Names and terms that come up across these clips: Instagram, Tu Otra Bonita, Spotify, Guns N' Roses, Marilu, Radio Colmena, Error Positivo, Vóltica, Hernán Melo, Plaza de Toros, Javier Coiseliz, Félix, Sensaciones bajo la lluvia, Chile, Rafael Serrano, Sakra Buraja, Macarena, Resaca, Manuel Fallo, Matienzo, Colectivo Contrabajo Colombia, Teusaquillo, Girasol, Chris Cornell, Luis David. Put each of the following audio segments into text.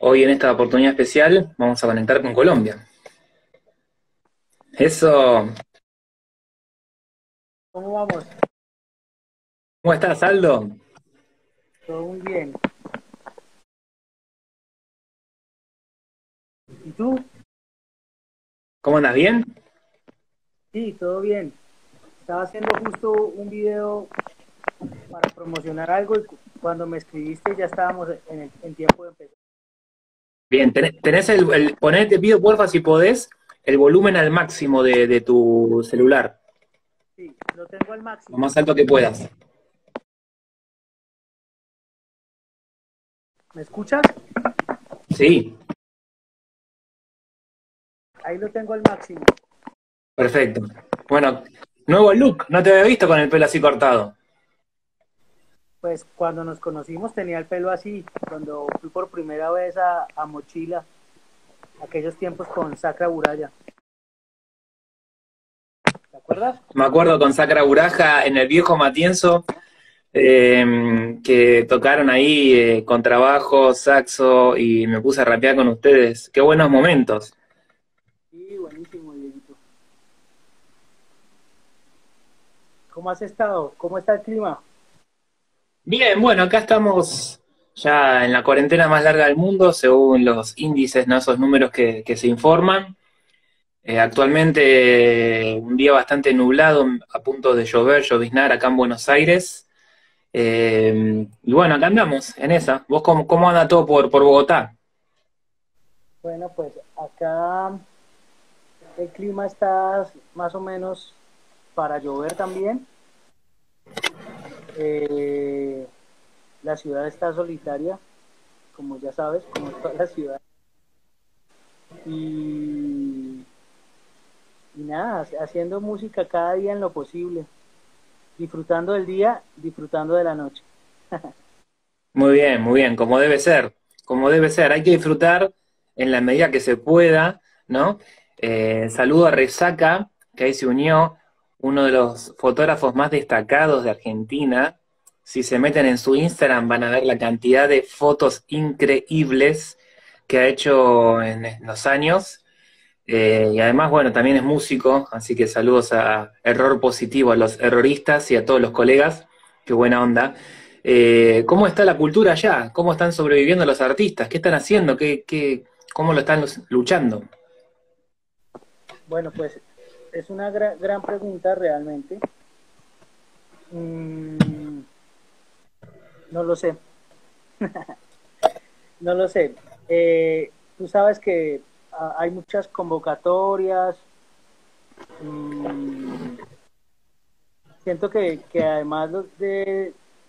Hoy en esta oportunidad especial vamos a conectar con Colombia. Eso. ¿Cómo vamos? ¿Cómo estás, Aldo? Todo muy bien. ¿Y tú? ¿Cómo andas? ¿Bien? Sí, todo bien. Estaba haciendo justo un video para promocionar algo y cuando me escribiste ya estábamos en tiempo de empezar. Bien, tenés ponete, pido porfa si podés, el volumen al máximo de tu celular. Sí, lo tengo al máximo. Lo más alto que puedas. ¿Me escuchas? Sí. Ahí lo tengo al máximo. Perfecto. Bueno, nuevo look, no te había visto con el pelo así cortado. Pues cuando nos conocimos tenía el pelo así, cuando fui por primera vez a Mochila, aquellos tiempos con Sakra Buraja. ¿Te acuerdas? Me acuerdo con Sakra Buraja en el viejo Matienzo, que tocaron ahí contrabajo, saxo, y me puse a rapear con ustedes. Qué buenos momentos. Sí, buenísimo, Dieguito. ¿Cómo has estado? ¿Cómo está el clima? Bien, bueno, acá estamos ya en la cuarentena más larga del mundo, según los índices, ¿no? Esos números que se informan. Actualmente un día bastante nublado, a punto de llover, lloviznar acá en Buenos Aires. Y bueno, acá andamos, en esa. ¿Vos cómo anda todo por Bogotá? Bueno, pues acá el clima está más o menos para llover también. La ciudad está solitaria, como ya sabes, como toda la ciudad. Y nada, haciendo música cada día en lo posible, disfrutando del día, disfrutando de la noche. Muy bien, como debe ser, como debe ser. Hay que disfrutar en la medida que se pueda, ¿no? Saludo a Resaca, que ahí se unió, uno de los fotógrafos más destacados de Argentina. Si se meten en su Instagram van a ver la cantidad de fotos increíbles que ha hecho en los años. Y además, bueno, también es músico, así que saludos a Error Positivo, a los erroristas y a todos los colegas. Qué buena onda. ¿Cómo está la cultura allá? ¿Cómo están sobreviviendo los artistas? ¿Qué están haciendo? ¿Cómo lo están luchando? Bueno, pues es una gran pregunta realmente. No lo sé. No lo sé. Tú sabes que hay muchas convocatorias. Siento que además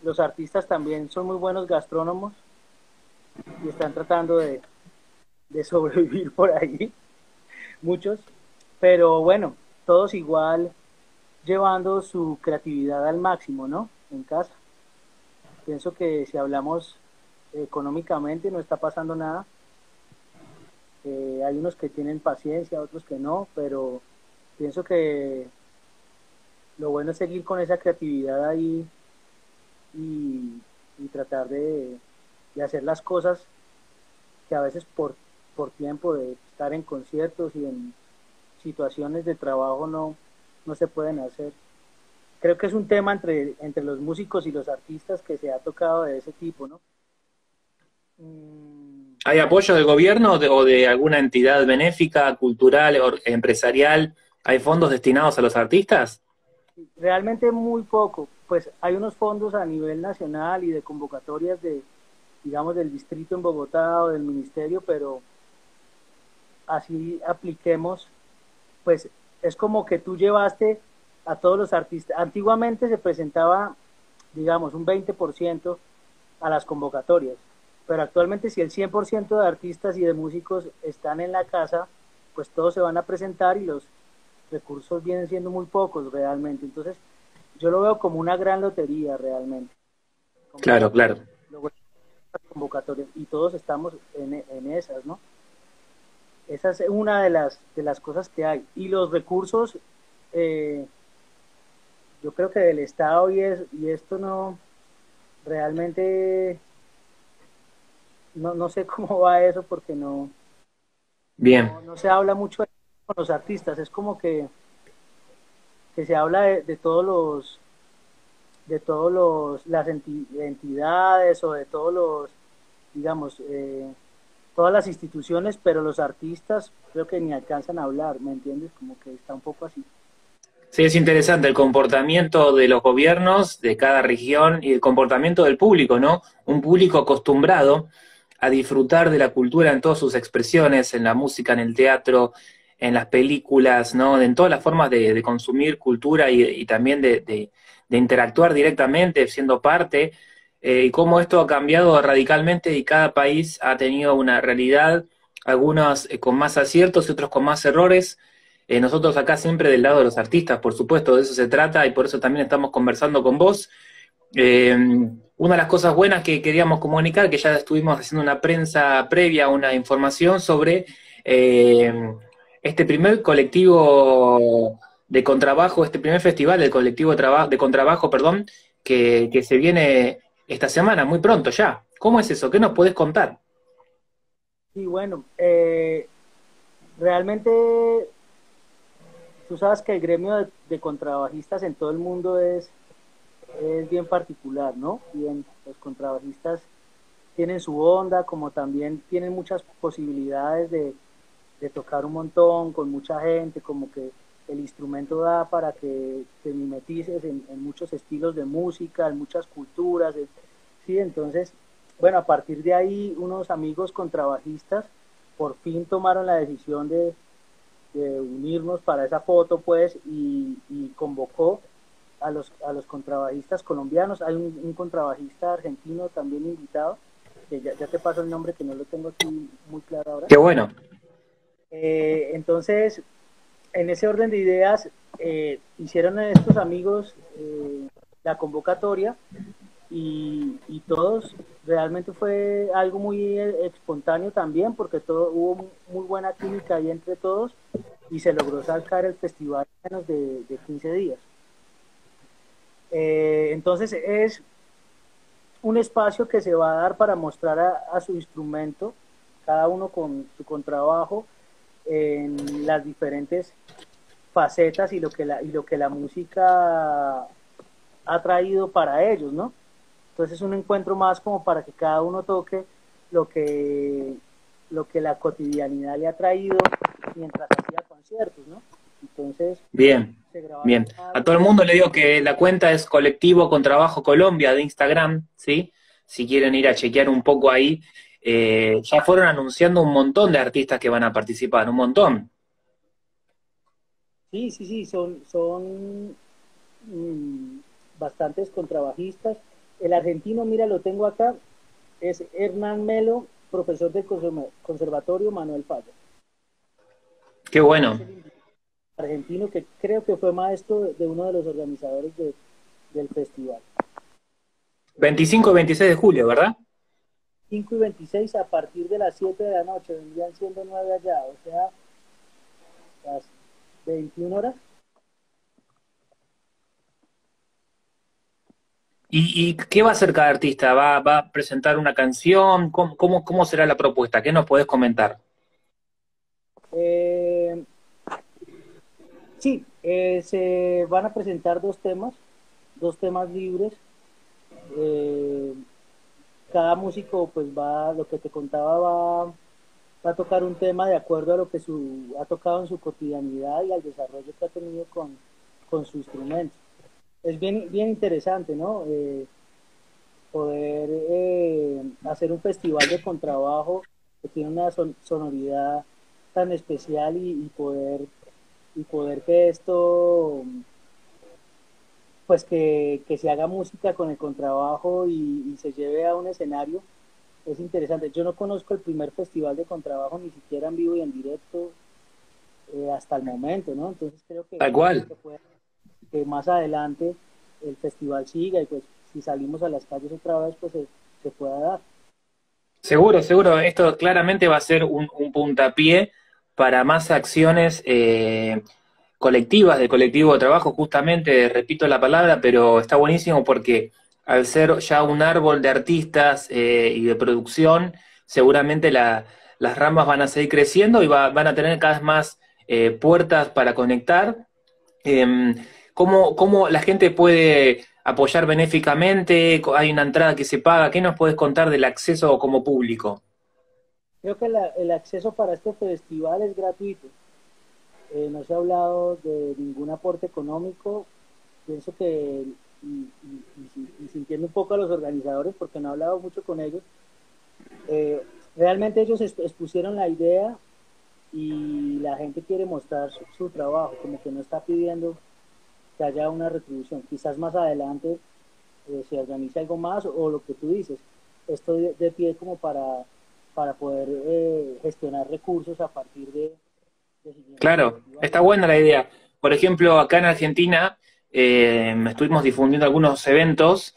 los artistas también son muy buenos gastrónomos y están tratando de sobrevivir por ahí. Muchos. Pero bueno, todos igual llevando su creatividad al máximo, ¿no? En casa. Pienso que si hablamos económicamente no está pasando nada. Hay unos que tienen paciencia, otros que no, pero pienso que lo bueno es seguir con esa creatividad ahí y tratar de hacer las cosas que a veces por tiempo de estar en conciertos y en situaciones de trabajo no se pueden hacer. Creo que es un tema entre los músicos y los artistas que se ha tocado de ese tipo, ¿no? ¿Hay apoyo del gobierno o de alguna entidad benéfica, cultural, empresarial? ¿Hay fondos destinados a los artistas? Realmente muy poco. Pues hay unos fondos a nivel nacional y de convocatorias de, digamos, del distrito en Bogotá o del ministerio, pero así apliquemos, pues es como que tú llevaste a todos los artistas. Antiguamente se presentaba, digamos, un 20% a las convocatorias, pero actualmente si el 100% de artistas y de músicos están en la casa, pues todos se van a presentar y los recursos vienen siendo muy pocos realmente. Entonces yo lo veo como una gran lotería realmente. Como claro, claro. Las convocatorias, y todos estamos en esas, ¿no? Esa es una de las cosas que hay. Y los recursos, yo creo que del Estado y esto no, realmente no sé cómo va eso porque no... Bien. No se habla mucho con los artistas, es como que se habla de todos los... de todos los, las entidades o de todos los, digamos, todas las instituciones, pero los artistas creo que ni alcanzan a hablar, ¿me entiendes? Como que está un poco así. Sí, es interesante el comportamiento de los gobiernos de cada región y el comportamiento del público, ¿no? Un público acostumbrado a disfrutar de la cultura en todas sus expresiones, en la música, en el teatro, en las películas, ¿no? En todas las formas de consumir cultura y también de interactuar directamente, siendo parte, y cómo esto ha cambiado radicalmente y cada país ha tenido una realidad, algunos con más aciertos y otros con más errores. Nosotros acá siempre del lado de los artistas, por supuesto, de eso se trata y por eso también estamos conversando con vos. Una de las cosas buenas que queríamos comunicar, que ya estuvimos haciendo una prensa previa, una información sobre este primer colectivo... de contrabajo, este primer festival del colectivo de contrabajo, perdón, que se viene esta semana, muy pronto ya. ¿Cómo es eso? ¿Qué nos podés contar? Sí, bueno, realmente tú sabes que el gremio de contrabajistas en todo el mundo es bien particular, ¿no? Bien, los contrabajistas tienen su onda, como también tienen muchas posibilidades de tocar un montón, con mucha gente, como que el instrumento da para que te mimetices en muchos estilos de música, en muchas culturas, ¿sí? Entonces, bueno, a partir de ahí, unos amigos contrabajistas por fin tomaron la decisión de unirnos para esa foto, pues, y convocó a los contrabajistas colombianos. Hay un contrabajista argentino también invitado, que ya te paso el nombre, que no lo tengo aquí muy claro ahora. ¡Qué bueno! Entonces... en ese orden de ideas, hicieron a estos amigos la convocatoria y todos, realmente fue algo muy espontáneo también, porque todo hubo muy buena química ahí entre todos y se logró sacar el festival en menos de 15 días. Entonces es un espacio que se va a dar para mostrar a su instrumento, cada uno con su contrabajo, en las diferentes facetas y lo que la música ha traído para ellos, ¿no? Entonces es un encuentro más como para que cada uno toque lo que la cotidianidad le ha traído mientras hacía conciertos, ¿no? Entonces... Bien, bien. A todo el mundo le digo que la cuenta es Colectivo Contrabajo Colombia de Instagram, ¿sí? Si quieren ir a chequear un poco ahí... ya fueron anunciando un montón de artistas que van a participar, un montón. Sí, son bastantes contrabajistas. El argentino, mira, lo tengo acá, es Hernán Melo, profesor del Conservatorio Manuel Fallo. ¡Qué bueno! Argentino que creo que fue maestro de uno de los organizadores del festival. 25 y 26 de julio, ¿verdad? 5 y 26 a partir de las 7 de la noche, vendrían siendo 9 allá, o sea, las 21 horas. ¿Y qué va a hacer cada artista? ¿Va a presentar una canción? ¿Cómo será la propuesta? ¿Qué nos podés comentar? Se van a presentar dos temas libres. Cada músico, pues lo que te contaba, va a tocar un tema de acuerdo a lo que ha tocado en su cotidianidad y al desarrollo que ha tenido con su instrumento. Es bien interesante, ¿no? Poder hacer un festival de contrabajo que tiene una sonoridad tan especial y poder que esto... pues que se haga música con el contrabajo y se lleve a un escenario, es interesante. Yo no conozco el primer festival de contrabajo, ni siquiera en vivo y en directo, hasta el momento, ¿no? Entonces creo que, que más adelante el festival siga y pues si salimos a las calles otra vez, pues se pueda dar. Seguro. Esto claramente va a ser un puntapié para más acciones colectivas, del colectivo de trabajo, justamente, repito la palabra, pero está buenísimo porque al ser ya un árbol de artistas y de producción, seguramente las ramas van a seguir creciendo y van a tener cada vez más puertas para conectar. ¿Cómo la gente puede apoyar benéficamente? ¿Hay una entrada que se paga? ¿Qué nos puedes contar del acceso como público? Creo que el acceso para este festival es gratuito. No se ha hablado de ningún aporte económico. Pienso que, y sintiendo un poco a los organizadores, porque no he hablado mucho con ellos, realmente ellos expusieron la idea y la gente quiere mostrar su trabajo, como que no está pidiendo que haya una retribución. Quizás más adelante se organice algo más, o lo que tú dices, estoy de pie como para poder gestionar recursos a partir de Claro, está buena la idea. Por ejemplo, acá en Argentina estuvimos difundiendo algunos eventos,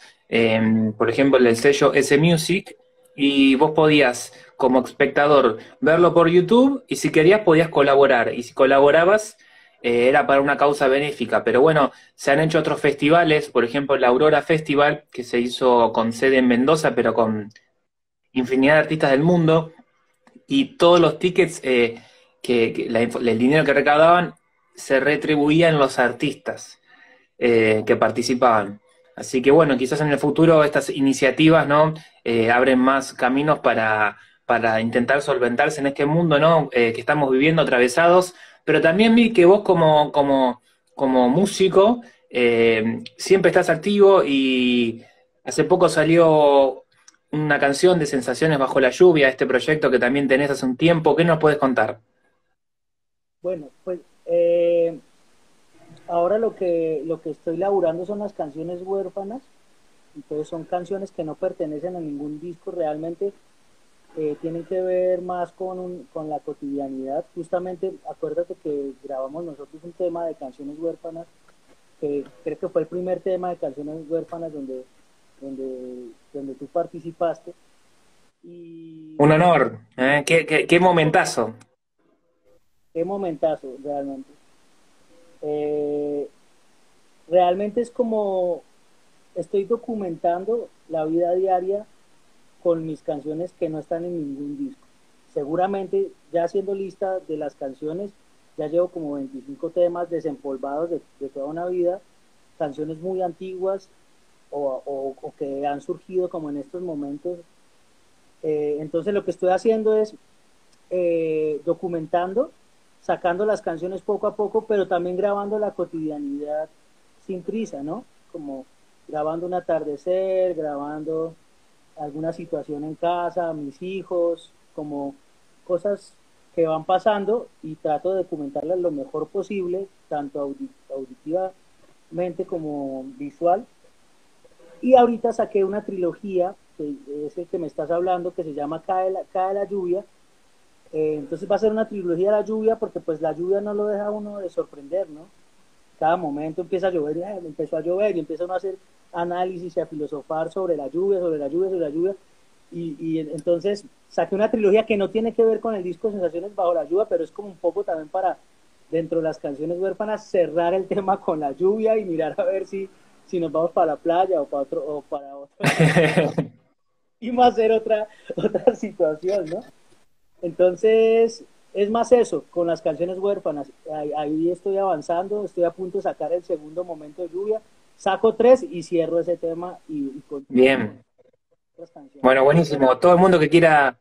por ejemplo el sello S Music, y vos podías, como espectador, verlo por YouTube, y si querías podías colaborar, y si colaborabas era para una causa benéfica. Pero bueno, se han hecho otros festivales, por ejemplo la Aurora Festival, que se hizo con sede en Mendoza, pero con infinidad de artistas del mundo, y todos los tickets, el dinero que recaudaban se retribuían los artistas que participaban. Así que bueno, quizás en el futuro estas iniciativas, ¿no?, abren más caminos para intentar solventarse en este mundo, ¿no?, que estamos viviendo, atravesados. Pero también vi que vos como músico siempre estás activo, y hace poco salió una canción de Sensaciones Bajo la Lluvia, este proyecto que también tenés hace un tiempo. ¿Qué nos puedes contar? Bueno, pues... ahora lo que estoy laburando son las canciones huérfanas. Entonces son canciones que no pertenecen a ningún disco realmente, tienen que ver más con la cotidianidad. Justamente acuérdate que grabamos nosotros un tema de canciones huérfanas, que creo que fue el primer tema de canciones huérfanas donde tú participaste. Y... un honor, qué momentazo. Qué momentazo realmente. Realmente es como estoy documentando la vida diaria con mis canciones que no están en ningún disco. Seguramente, ya haciendo lista de las canciones, ya llevo como 25 temas desempolvados de toda una vida, canciones muy antiguas o que han surgido como en estos momentos. Entonces lo que estoy haciendo es documentando, sacando las canciones poco a poco, pero también grabando la cotidianidad sin prisa, ¿no? Como grabando un atardecer, grabando alguna situación en casa, mis hijos, como cosas que van pasando, y trato de documentarlas lo mejor posible, tanto auditivamente como visual. Y ahorita saqué una trilogía, que es el que me estás hablando, que se llama Cae la lluvia. Entonces va a ser una trilogía de la lluvia, porque pues la lluvia no lo deja a uno de sorprender, ¿no? Cada momento empieza a llover, y empezó a llover, y empieza uno a hacer análisis y a filosofar sobre la lluvia. Y entonces saqué una trilogía que no tiene que ver con el disco Sensaciones Bajo la Lluvia, pero es como un poco también para, dentro de las canciones huérfanas, cerrar el tema con la lluvia y mirar a ver si nos vamos para la playa o para otro y más hacer otra situación, ¿no? Entonces, es más eso, con las canciones huérfanas. Ahí estoy avanzando, estoy a punto de sacar el segundo momento de lluvia. Saco 3 y cierro ese tema. Y bien. Bueno, buenísimo. Todo el mundo que quiera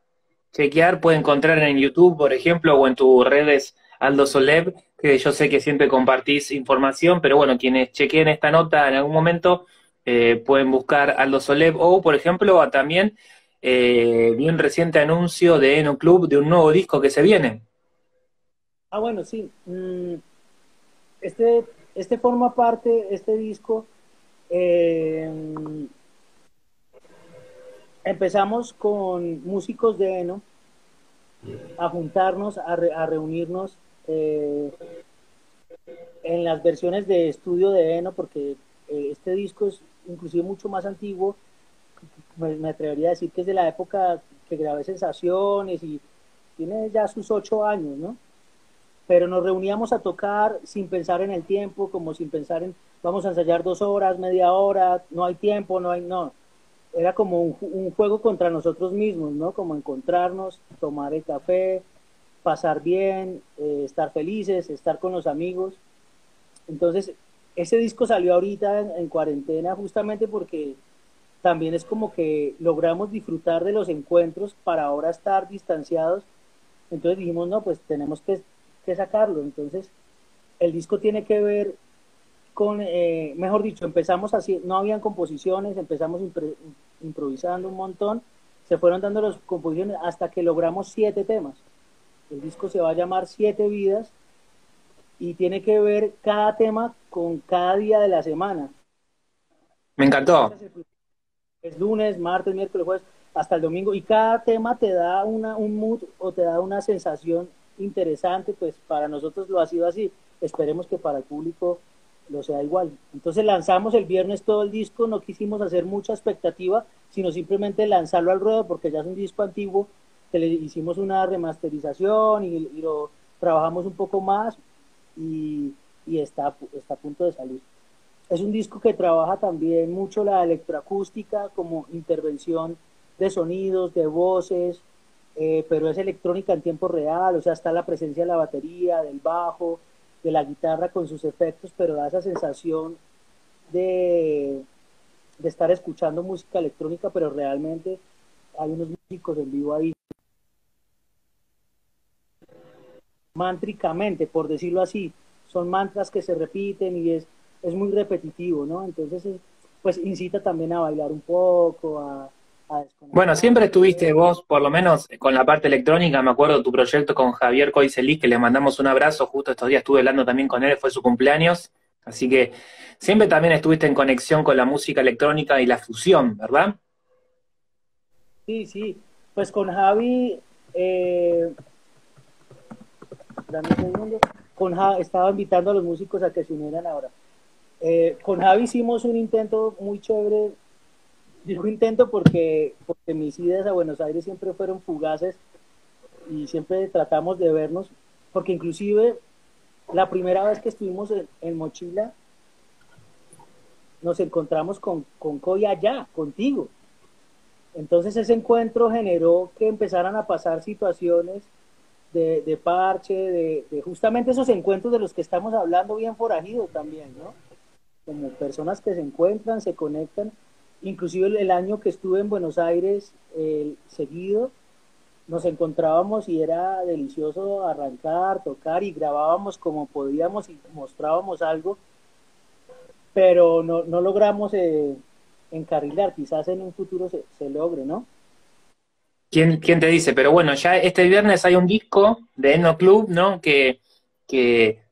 chequear puede encontrar en YouTube, por ejemplo, o en tus redes, Aldo Zolev, que yo sé que siempre compartís información, pero bueno, quienes chequeen esta nota en algún momento pueden buscar Aldo Zolev, o, por ejemplo, también... vi un reciente anuncio de Enno Club de un nuevo disco que se viene. Ah, bueno, sí. Este forma parte, este disco. Empezamos con músicos de Enno a juntarnos, a reunirnos en las versiones de estudio de Enno, porque este disco es inclusive mucho más antiguo. Me atrevería a decir que es de la época que grabé Sensaciones, y tiene ya sus 8 años, ¿no? Pero nos reuníamos a tocar sin pensar en el tiempo, como sin pensar en vamos a ensayar 2 horas, media hora, no hay tiempo, no hay, no. era como un juego contra nosotros mismos, ¿no? Como encontrarnos, tomar el café, pasar bien, estar felices, estar con los amigos. Entonces, ese disco salió ahorita en cuarentena, justamente porque también es como que logramos disfrutar de los encuentros para ahora estar distanciados. Entonces dijimos, no, pues tenemos que sacarlo. Entonces, el disco tiene que ver con, mejor dicho, empezamos así, no habían composiciones, empezamos improvisando un montón, se fueron dando las composiciones hasta que logramos 7 temas. El disco se va a llamar 7 Vidas y tiene que ver cada tema con cada día de la semana. Me encantó. Es lunes, martes, miércoles, jueves, hasta el domingo, y cada tema te da un mood o te da una sensación interesante. Pues para nosotros lo ha sido así, esperemos que para el público lo sea igual. Entonces lanzamos el viernes todo el disco, no quisimos hacer mucha expectativa, sino simplemente lanzarlo al ruedo, porque ya es un disco antiguo, que le hicimos una remasterización y lo trabajamos un poco más y está a punto de salir. Es un disco que trabaja también mucho la electroacústica, como intervención de sonidos, de voces, pero es electrónica en tiempo real, o sea, está la presencia de la batería, del bajo, de la guitarra con sus efectos, pero da esa sensación de estar escuchando música electrónica, pero realmente hay unos músicos en vivo ahí. Mántricamente, por decirlo así, son mantras que se repiten y es muy repetitivo, ¿no? Entonces, pues incita también a bailar un poco, a desconectar. Bueno, siempre estuviste vos, por lo menos con la parte electrónica. Me acuerdo de tu proyecto con Javier Coiseliz, que le mandamos un abrazo, justo estos días estuve hablando también con él, fue su cumpleaños, así que siempre también estuviste en conexión con la música electrónica y la fusión, ¿verdad? Sí, sí, pues con Javi, dame un segundo, estaba invitando a los músicos a que se unieran ahora. Con Javi hicimos un intento muy chévere. Digo intento porque mis ideas a Buenos Aires siempre fueron fugaces y siempre tratamos de vernos, porque inclusive la primera vez que estuvimos en Mochila nos encontramos con Coy allá, contigo. Entonces ese encuentro generó que empezaran a pasar situaciones de parche, de justamente esos encuentros de los que estamos hablando, bien forajidos también, ¿no? Como personas que se encuentran, se conectan. Inclusive el año que estuve en Buenos Aires seguido, nos encontrábamos y era delicioso arrancar, tocar y grabábamos como podíamos y mostrábamos algo, pero no logramos encarrilar. Quizás en un futuro se logre, ¿no? ¿Quién te dice? Pero bueno, ya este viernes hay un disco de Enno Club, ¿no? Que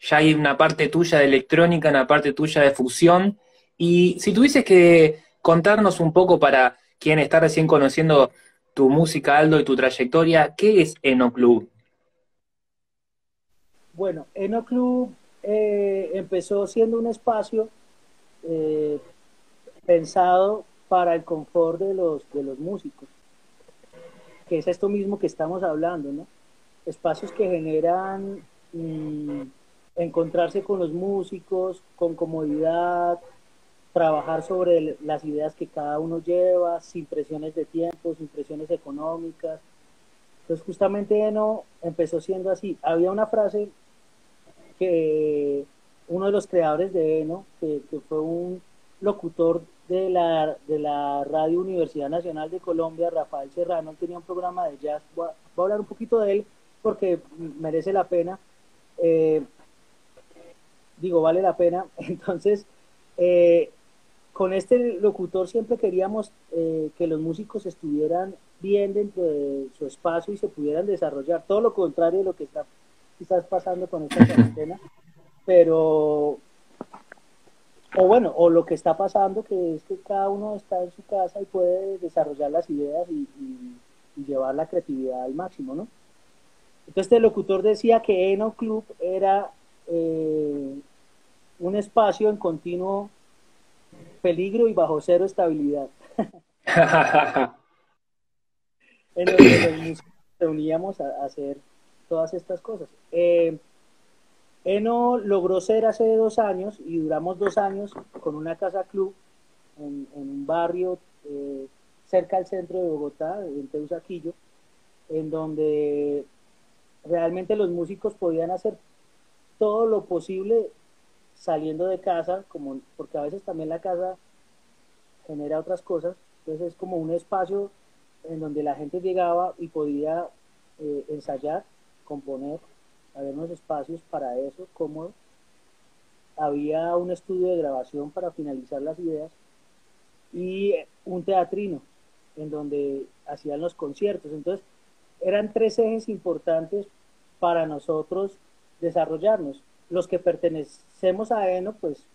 ya hay una parte tuya de electrónica, una parte tuya de fusión, y si tuvieses que contarnos un poco para quien está recién conociendo tu música, Aldo, y tu trayectoria, ¿qué es Enno Club? Bueno, Enno Club empezó siendo un espacio pensado para el confort de los músicos, que es esto mismo que estamos hablando, ¿no? Espacios que generan encontrarse con los músicos, con comodidad, trabajar sobre las ideas que cada uno lleva, sin presiones de tiempo, sin presiones económicas. Entonces justamente Enno empezó siendo así. Había una frase que uno de los creadores de Enno, que fue un locutor de la Radio Universidad Nacional de Colombia, Rafael Serrano, tenía un programa de jazz. Voy a hablar un poquito de él porque merece la pena. Vale la pena. Entonces, con este locutor siempre queríamos que los músicos estuvieran bien dentro de su espacio y se pudieran desarrollar, todo lo contrario de lo que está quizás pasando con esta cuarentena, o lo que está pasando, que es que cada uno está en su casa y puede desarrollar las ideas y llevar la creatividad al máximo, ¿no? Entonces el locutor decía que Enno Club era un espacio en continuo peligro y bajo cero estabilidad. En el que nos reuníamos a hacer todas estas cosas. Enno logró ser hace 2 años, y duramos 2 años con una casa club en un barrio cerca del centro de Bogotá, en Teusaquillo, en donde realmente los músicos podían hacer todo lo posible saliendo de casa, como, porque a veces también la casa genera otras cosas, entonces es como un espacio en donde la gente llegaba y podía ensayar, componer, había unos espacios para eso, cómodo. Había un estudio de grabación para finalizar las ideas y un teatrino en donde hacían los conciertos. Entonces, eran tres ejes importantes para nosotros desarrollarnos. Los que pertenecemos a Enno, pues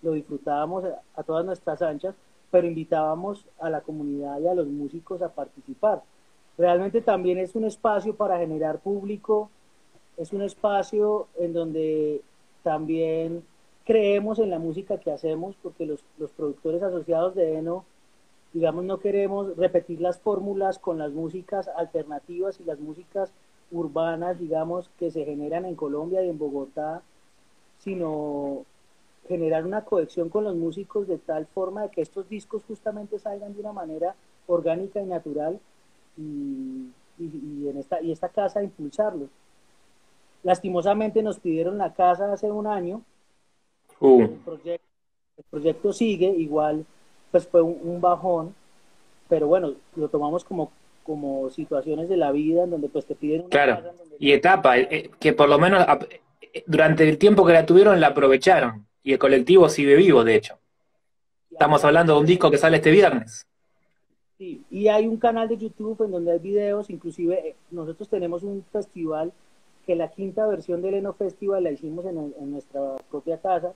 lo disfrutábamos a todas nuestras anchas, pero invitábamos a la comunidad y a los músicos a participar. Realmente también es un espacio para generar público, es un espacio en donde también creemos en la música que hacemos, porque los productores asociados de Enno, digamos, no queremos repetir las fórmulas con las músicas alternativas y las músicas urbanas, digamos, que se generan en Colombia y en Bogotá, sino generar una cohesión con los músicos de tal forma de que estos discos justamente salgan de una manera orgánica y natural y esta casa impulsarlos. Lastimosamente nos pidieron la casa hace un año. El proyecto sigue, igual pues fue un bajón, pero bueno, lo tomamos como situaciones de la vida en donde pues te piden una casa en donde... Y etapa, que por lo menos durante el tiempo que la tuvieron la aprovecharon, y el colectivo sigue vivo, de hecho. Estamos hablando de un disco que sale este viernes. Sí, y hay un canal de YouTube en donde hay videos, inclusive nosotros tenemos un festival que la quinta versión del Enno Festival la hicimos en nuestra propia casa.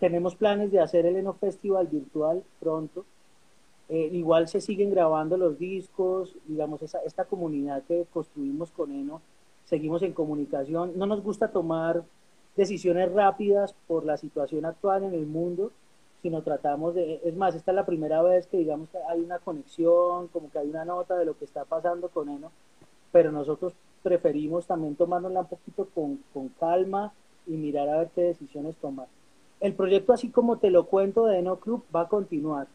Tenemos planes de hacer el Enno Festival virtual pronto. Igual se siguen grabando los discos, digamos, esta comunidad que construimos con Enno, seguimos en comunicación. No nos gusta tomar decisiones rápidas por la situación actual en el mundo, sino tratamos de... Es más, esta es la primera vez que digamos que hay una conexión, como que hay una nota de lo que está pasando con Enno, pero nosotros preferimos también tomárnosla un poquito con calma y mirar a ver qué decisiones tomar. El proyecto, así como te lo cuento, de Enno Club, va a continuar.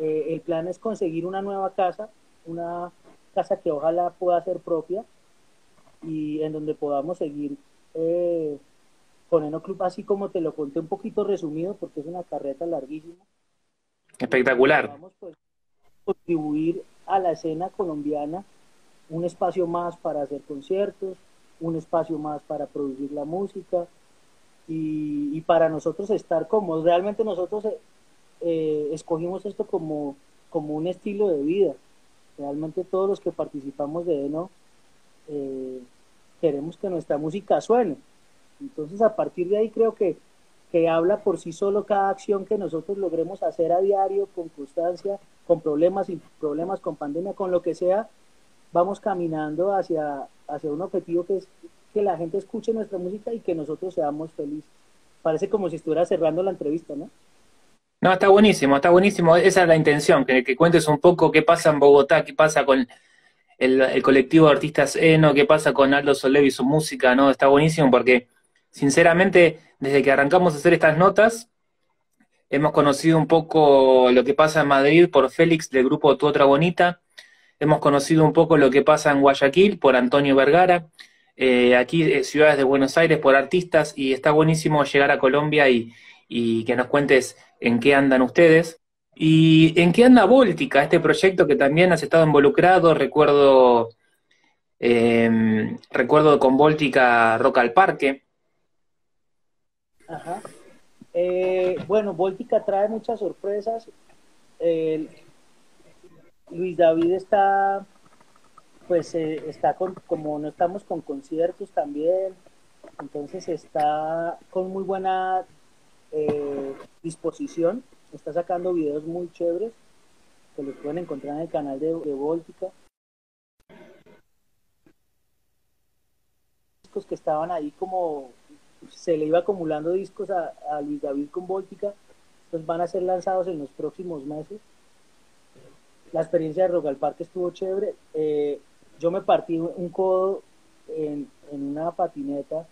El plan es conseguir una nueva casa, una casa que ojalá pueda ser propia y en donde podamos seguir con Enno Club, así como te lo conté un poquito resumido, porque es una carreta larguísima. Espectacular. Vamos, pues, contribuir a la escena colombiana, un espacio más para hacer conciertos, un espacio más para producir la música y para nosotros estar cómodos. Realmente nosotros escogimos esto como un estilo de vida. Realmente todos los que participamos de Enno queremos que nuestra música suene. Entonces, a partir de ahí creo que habla por sí solo cada acción que nosotros logremos hacer a diario, con constancia, con problemas, sin problemas, con pandemia, con lo que sea. Vamos caminando hacia un objetivo que es que la gente escuche nuestra música y que nosotros seamos felices. Parece como si estuviera cerrando la entrevista, ¿no? No, está buenísimo, está buenísimo. Esa es la intención, que cuentes un poco qué pasa en Bogotá, qué pasa con el colectivo de artistas Enno, qué pasa con Aldo Zolev y su música, ¿no? Está buenísimo porque, sinceramente, desde que arrancamos a hacer estas notas, hemos conocido un poco lo que pasa en Madrid por Félix del grupo Tu Otra Bonita. Hemos conocido un poco lo que pasa en Guayaquil por Antonio Vergara, aquí ciudades de Buenos Aires por artistas, y está buenísimo llegar a Colombia y que nos cuentes en qué andan ustedes. Y en qué anda Vóltica, este proyecto que también has estado involucrado. Recuerdo con Vóltica Roca al Parque. Ajá. Bueno, Vóltica trae muchas sorpresas. Luis David como no estamos con conciertos también, entonces está con muy buena disposición, está sacando videos muy chéveres, que los pueden encontrar en el canal de Vóltica. Discos que estaban ahí, como se le iba acumulando discos a Luis David con Vóltica, pues van a ser lanzados en los próximos meses. La experiencia de Roca al Parque estuvo chévere. Yo me partí un codo en una patineta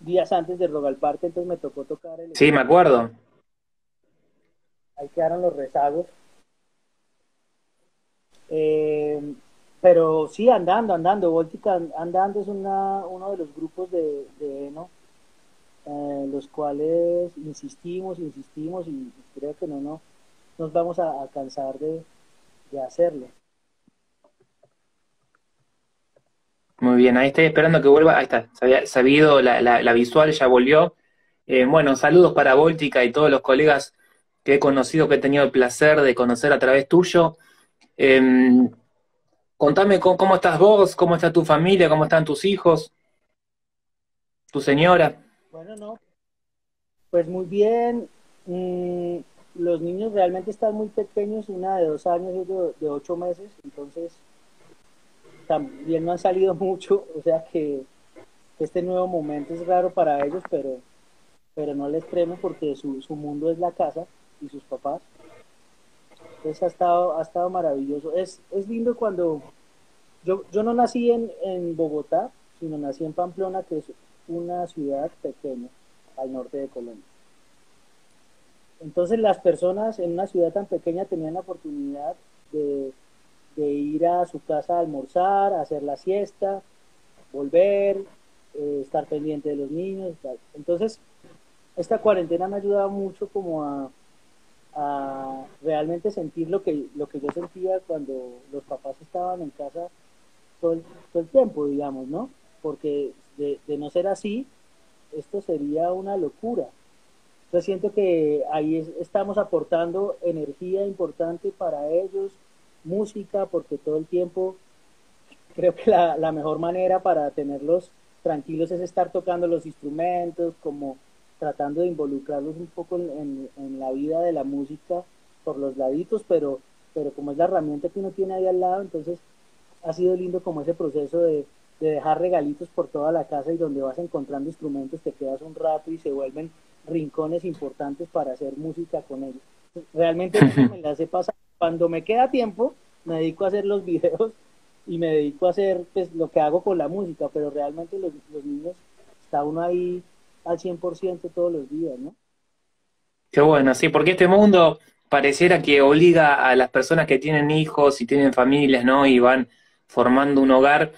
días antes de Roca al Parque, entonces me tocó tocar el... Sí, me acuerdo. ahí quedaron los rezagos. Pero sí, andando. Vóltica Andando es uno de los grupos de Enno, los cuales insistimos y creo que no nos vamos a cansar de hacerlo. Muy bien, ahí estoy esperando que vuelva. Ahí está, se ha habido la visual, ya volvió. Bueno, saludos para Vóltica y todos los colegas que he conocido, que he tenido el placer de conocer a través tuyo. Contame cómo estás vos, cómo está tu familia, cómo están tus hijos, tu señora. Bueno, pues muy bien. Los niños realmente están muy pequeños, una de 2 años y otro de 8 meses, entonces también no han salido mucho, o sea que este nuevo momento es raro para ellos, pero no les tremo porque su mundo es la casa y sus papás. Entonces ha estado maravilloso. Es lindo cuando... Yo no nací en Bogotá, sino nací en Pamplona, que es una ciudad pequeña al norte de Colombia. Entonces las personas en una ciudad tan pequeña tenían la oportunidad de ir a su casa a almorzar, a hacer la siesta, volver, estar pendiente de los niños, tal. Entonces esta cuarentena me ha ayudado mucho como a realmente sentir lo que yo sentía cuando los papás estaban en casa todo el tiempo, digamos, ¿no? Porque de no ser así, esto sería una locura. Entonces siento que ahí estamos aportando energía importante para ellos, música, porque todo el tiempo creo que la mejor manera para tenerlos tranquilos es estar tocando los instrumentos, como tratando de involucrarlos un poco en la vida de la música por los laditos, pero como es la herramienta que uno tiene ahí al lado, entonces ha sido lindo como ese proceso de dejar regalitos por toda la casa, y donde vas encontrando instrumentos te quedas un rato y se vuelven rincones importantes para hacer música con ellos. Realmente me las he pasado. Cuando me queda tiempo me dedico a hacer los videos y me dedico a hacer pues lo que hago con la música, pero realmente los niños, está uno ahí al 100% todos los días, ¿no? Qué bueno, sí, porque este mundo pareciera que obliga a las personas que tienen hijos y tienen familias, ¿no? Y van formando un hogar,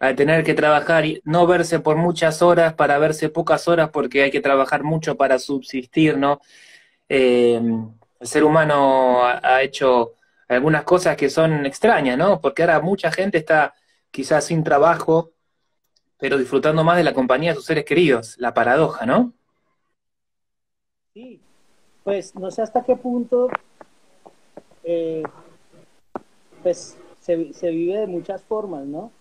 a tener que trabajar y no verse por muchas horas para verse pocas horas, porque hay que trabajar mucho para subsistir, ¿no? El ser humano ha hecho algunas cosas que son extrañas, ¿no? Porque ahora mucha gente está quizás sin trabajo, pero disfrutando más de la compañía de sus seres queridos, la paradoja, ¿no? Sí, pues no sé hasta qué punto pues se vive de muchas formas, ¿no?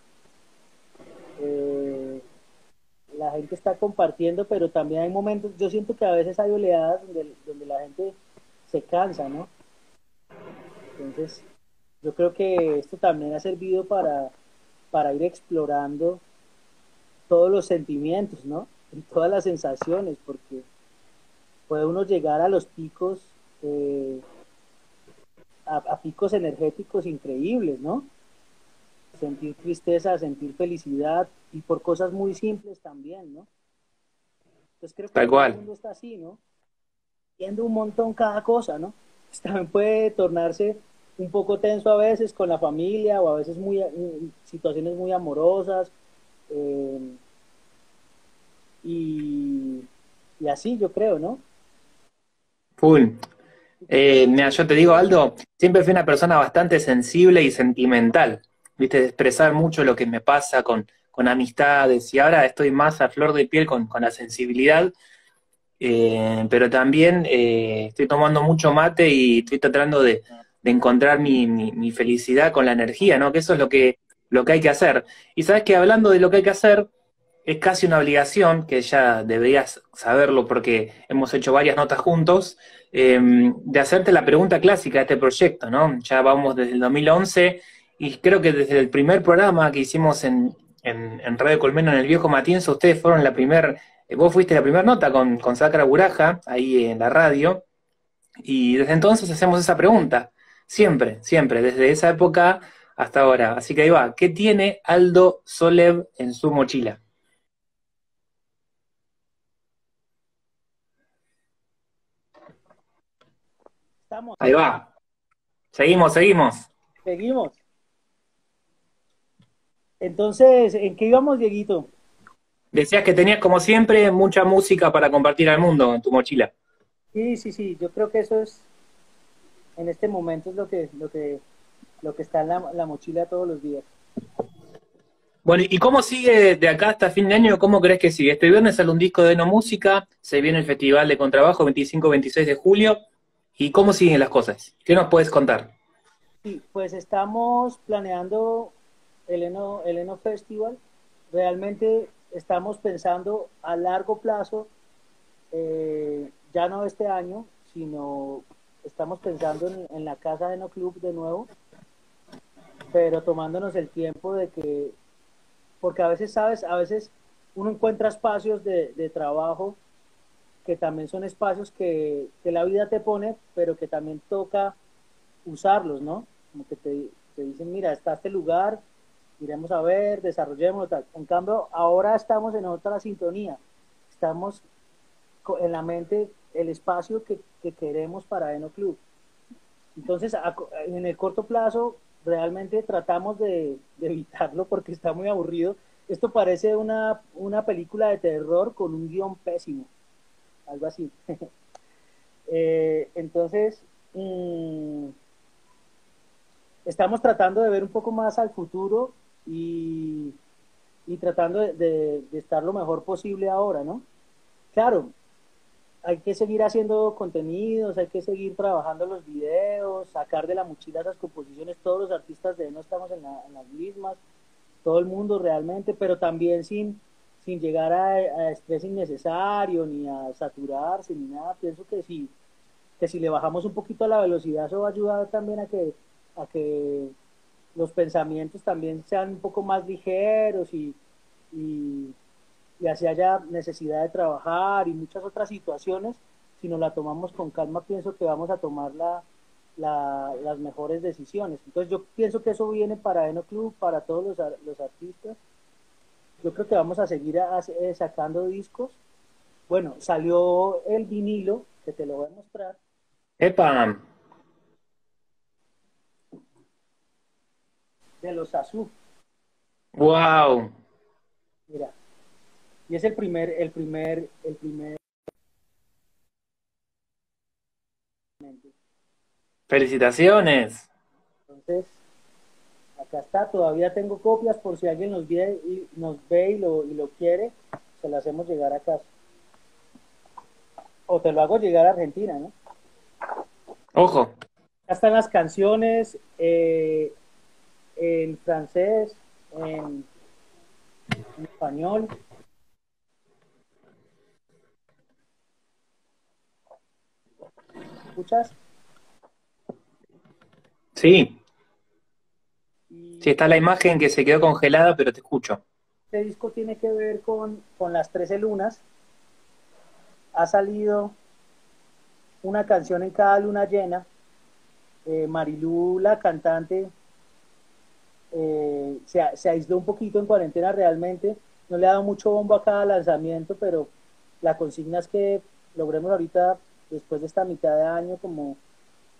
La gente está compartiendo, pero también hay momentos, yo siento que a veces hay oleadas donde la gente se cansa, ¿no? Entonces, yo creo que esto también ha servido para ir explorando todos los sentimientos, ¿no? Y todas las sensaciones, porque puede uno llegar a los picos, a picos energéticos increíbles, ¿no? Sentir tristeza, sentir felicidad, y por cosas muy simples también, ¿no? Entonces creo que todo el mundo está así, ¿no? Viendo un montón cada cosa, ¿no? Pues también puede tornarse un poco tenso a veces con la familia, o a veces situaciones muy amorosas, y así yo creo, ¿no? Full. Mira, yo te digo, Aldo, siempre fui una persona bastante sensible y sentimental, ¿viste? De expresar mucho lo que me pasa con amistades, y ahora estoy más a flor de piel con la sensibilidad, pero también estoy tomando mucho mate y estoy tratando de encontrar mi felicidad con la energía, ¿no? Que eso es lo que hay que hacer. Y sabes que hablando de lo que hay que hacer, es casi una obligación, que ya deberías saberlo porque hemos hecho varias notas juntos, de hacerte la pregunta clásica de este proyecto, ¿no? Ya vamos desde el 2011, y creo que desde el primer programa que hicimos en Radio Colmena, en el viejo Matienzo, ustedes fueron vos fuiste la primera nota con Sakra Buraja, ahí en la radio, y desde entonces hacemos esa pregunta, siempre, desde esa época hasta ahora. Así que ahí va. ¿Qué tiene Aldo Zolev en su mochila? Está Estamos. Ahí va. Seguimos. Entonces, ¿en qué íbamos, Dieguito? Decías que tenías, como siempre, mucha música para compartir al mundo en tu mochila. Sí. Yo creo que eso es, en este momento, es lo que está en la mochila todos los días. Bueno, ¿y cómo sigue de acá hasta fin de año? ¿Cómo crees que sigue? Este viernes sale un disco de No Música, se viene el Festival de Contrabajo 25-26 de julio. ¿Y cómo siguen las cosas? ¿Qué nos puedes contar? Sí, pues estamos planeando el Enno Festival. Realmente estamos pensando a largo plazo, ya no este año, sino estamos pensando en la casa de Enno Club de nuevo, pero tomándonos el tiempo de que, porque a veces, sabes, a veces uno encuentra espacios de trabajo que también son espacios que la vida te pone, pero que también toca usarlos, ¿no? Como que te dicen, mira, está este lugar, iremos a ver, desarrollemos, tal. En cambio, ahora estamos en otra sintonía. Estamos en la mente el espacio que queremos para Enno Club. Entonces, en el corto plazo, realmente tratamos de evitarlo porque está muy aburrido. Esto parece una película de terror con un guión pésimo, algo así. Entonces, estamos tratando de ver un poco más al futuro y tratando de estar lo mejor posible ahora, ¿no? Claro, hay que seguir haciendo contenidos, hay que seguir trabajando los videos, sacar de la mochila esas composiciones. Todos los artistas de Enno estamos en las mismas, todo el mundo realmente, pero también sin llegar a estrés innecesario, ni a saturarse, ni nada. Pienso que si le bajamos un poquito a la velocidad, eso va a ayudar también a que los pensamientos también sean un poco más ligeros y así haya necesidad de trabajar y muchas otras situaciones. Si nos la tomamos con calma, pienso que vamos a tomar las mejores decisiones. Entonces yo pienso que eso viene para Enno Club, para todos los artistas. Yo creo que vamos a seguir sacando discos. Bueno, salió el vinilo, que te lo voy a mostrar. ¡Epa! De los Zazú. ¡Wow! Mira. Y es el primer. ¡Felicitaciones! Entonces, acá está. Todavía tengo copias por si alguien nos ve y lo quiere. Se lo hacemos llegar a casa. O te lo hago llegar a Argentina, ¿no? ¡Ojo! Acá están las canciones en francés, en español. ¿Escuchas? Sí. Sí, está la imagen que se quedó congelada, pero te escucho. Este disco tiene que ver con las 13 lunas. Ha salido una canción en cada luna llena. Marilu, la cantante, se aisló un poquito en cuarentena realmente. No le ha dado mucho bombo a cada lanzamiento, pero la consigna es que logremos ahorita, después de esta mitad de año,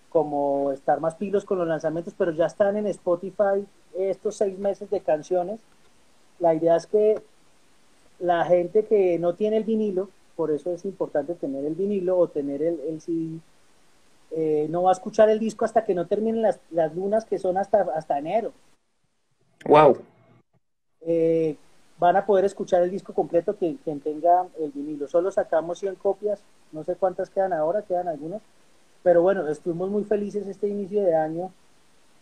como estar más pilos con los lanzamientos, pero ya están en Spotify estos 6 meses de canciones. La idea es que la gente que no tiene el vinilo, por eso es importante tener el vinilo o tener el CD, no va a escuchar el disco hasta que no terminen las lunas, que son hasta enero. ¡Wow! Van a poder escuchar el disco completo quien tenga el vinilo. Solo sacamos 100 copias, no sé cuántas quedan ahora, quedan algunas. Pero bueno, estuvimos muy felices este inicio de año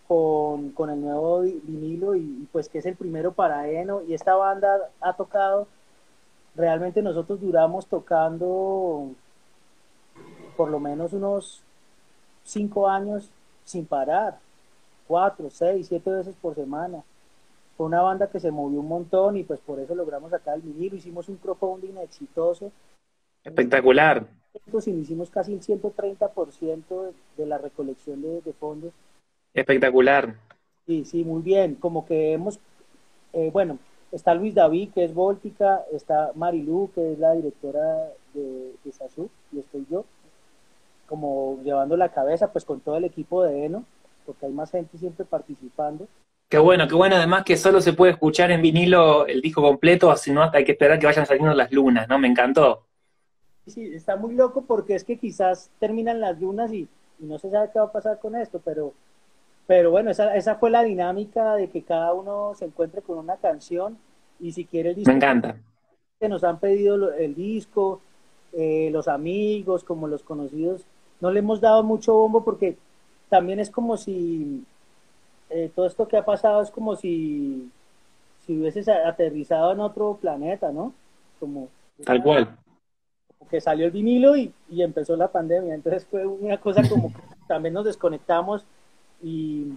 con el nuevo vinilo y pues que es el primero para Enno. Y esta banda ha tocado, realmente nosotros duramos tocando por lo menos unos 5 años sin parar, 4, 6, 7 veces por semana. Fue una banda que se movió un montón y pues por eso logramos sacar el vinilo. Hicimos un crowdfunding exitoso. Espectacular. Y hicimos casi el 130% de la recolección de fondos. Espectacular. Sí, muy bien. Como que hemos, bueno, está Luis David, que es Vóltica, está Marilu, que es la directora de SASU, y estoy yo. como llevando la cabeza, pues con todo el equipo de Enno, porque hay más gente siempre participando. Qué bueno, además que solo se puede escuchar en vinilo el disco completo, así no hasta hay que esperar que vayan saliendo las lunas, ¿no? Me encantó. Sí, está muy loco porque es que quizás terminan las lunas y no se sabe qué va a pasar con esto, pero bueno, esa fue la dinámica de que cada uno se encuentre con una canción y si quiere el disco... Me encanta. Que nos han pedido el disco, los amigos, como los conocidos, no le hemos dado mucho bombo porque también es como si... todo esto que ha pasado es como si hubieses aterrizado en otro planeta, ¿no? Como, tal cual. Como que salió el vinilo y empezó la pandemia, entonces fue una cosa como que también nos desconectamos y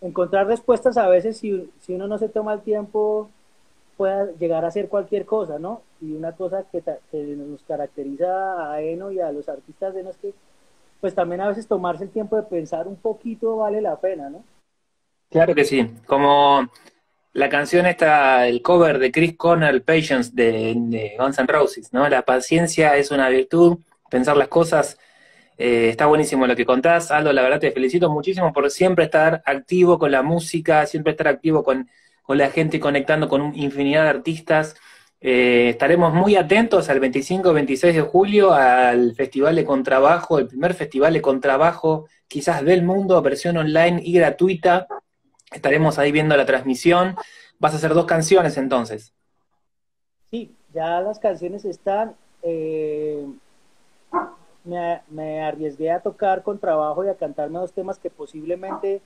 encontrar respuestas a veces, si uno no se toma el tiempo, puede llegar a hacer cualquier cosa, ¿no? Y una cosa que nos caracteriza a Enno y a los artistas de Enno es que pues también a veces tomarse el tiempo de pensar un poquito vale la pena, ¿no? Claro que sí, como la canción esta, el cover de Chris Cornell, Patience, de Guns N' Roses, ¿no? La paciencia es una virtud, pensar las cosas, está buenísimo lo que contás, Aldo, la verdad te felicito muchísimo por siempre estar activo con la música, siempre estar activo con la gente, conectando con infinidad de artistas, estaremos muy atentos al 25-26 de julio al Festival de Contrabajo, el primer Festival de Contrabajo quizás del mundo, versión online y gratuita. Estaremos ahí viendo la transmisión. Vas a hacer 2 canciones entonces. Sí, ya las canciones están. Me arriesgué a tocar contrabajo y a cantarme 2 temas que posiblemente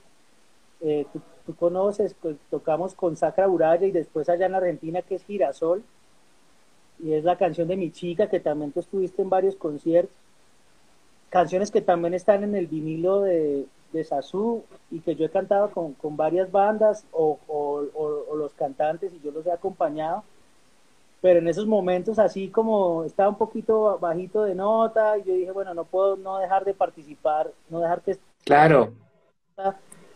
tú conoces. Tocamos con Sakra Buraja y después allá en Argentina, que es Girasol. Y es la canción de mi chica, que también tú estuviste en varios conciertos. Canciones que también están en el vinilo de Zazú, y que yo he cantado con varias bandas o los cantantes, y yo los he acompañado, pero en esos momentos así como estaba un poquito bajito de nota, y yo dije, bueno, no puedo no dejar de participar, no dejar que... Claro.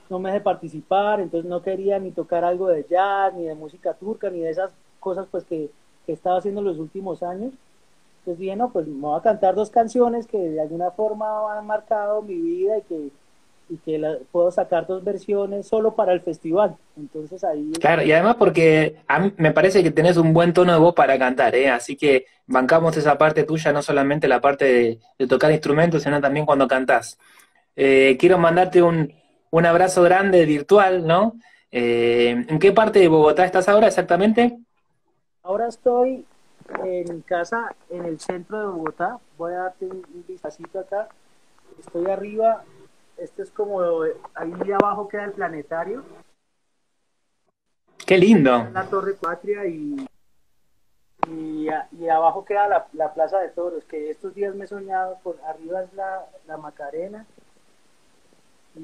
No me deje participar, entonces no quería ni tocar algo de jazz, ni de música turca, ni de esas cosas pues que he estado haciendo en los últimos años. Entonces dije, no, pues me voy a cantar 2 canciones que de alguna forma han marcado mi vida y que puedo sacar 2 versiones solo para el festival, entonces ahí... Claro, y además porque a mí me parece que tenés un buen tono de voz para cantar, ¿eh? Así que bancamos esa parte tuya, no solamente la parte de tocar instrumentos, sino también cuando cantás. Quiero mandarte un abrazo grande, virtual, ¿no? ¿En qué parte de Bogotá estás ahora exactamente? Ahora estoy en mi casa, en el centro de Bogotá, voy a darte un vistacito acá, estoy arriba... Esto es como, ahí abajo queda el planetario. ¡Qué lindo! La Torre Patria y abajo queda la Plaza de Toros, que estos días me he soñado, por arriba es la Macarena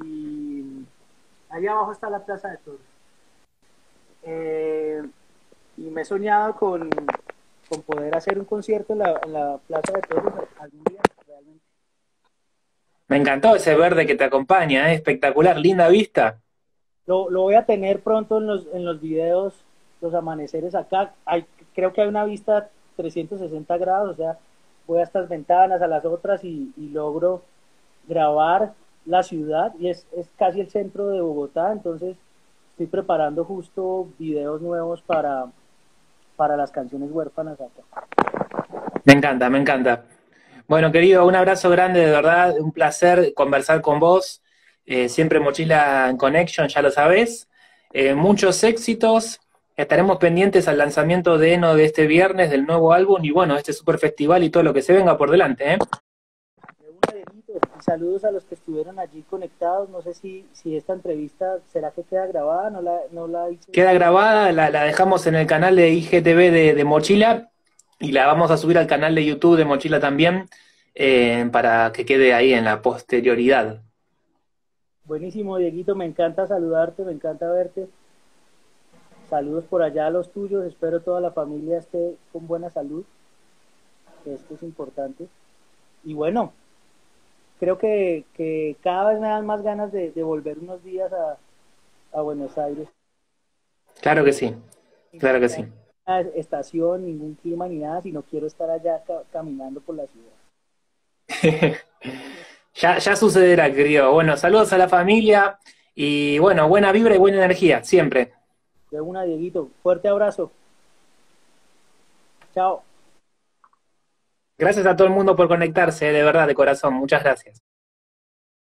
y ahí abajo está la Plaza de Toros. Y me he soñado con poder hacer un concierto en la Plaza de Toros algún día, realmente. Me encantó ese verde que te acompaña, ¿eh? Espectacular, linda vista. Lo voy a tener pronto en los videos, los amaneceres acá. Creo que hay una vista 360 grados, o sea, voy a estas ventanas, a las otras y logro grabar la ciudad y es casi el centro de Bogotá, entonces estoy preparando justo videos nuevos para las canciones huérfanas acá. Me encanta, me encanta. Bueno, querido, un abrazo grande, de verdad, un placer conversar con vos. Siempre Mochila en Connection, ya lo sabés. Muchos éxitos. Estaremos pendientes al lanzamiento de Enno de este viernes, del nuevo álbum, y bueno, este super festival y todo lo que se venga por delante, ¿eh? Y saludos a los que estuvieron allí conectados. No sé si esta entrevista, ¿será que queda grabada? No la hice. Queda grabada, la dejamos en el canal de IGTV de Mochila. Y la vamos a subir al canal de YouTube de Mochila también, para que quede ahí en la posterioridad. Buenísimo, Dieguito, me encanta saludarte, me encanta verte. Saludos por allá a los tuyos, espero toda la familia esté con buena salud, que esto es importante. Y bueno, creo que cada vez me dan más ganas de volver unos días a Buenos Aires. Claro que sí, claro que sí. Estación, ningún clima ni nada, sino quiero estar allá caminando por la ciudad. Ya sucederá, querido. Bueno, saludos a la familia y bueno, buena vibra y buena energía, siempre. De una, Dieguito. Fuerte abrazo. Chao. Gracias a todo el mundo por conectarse, de verdad, de corazón. Muchas gracias.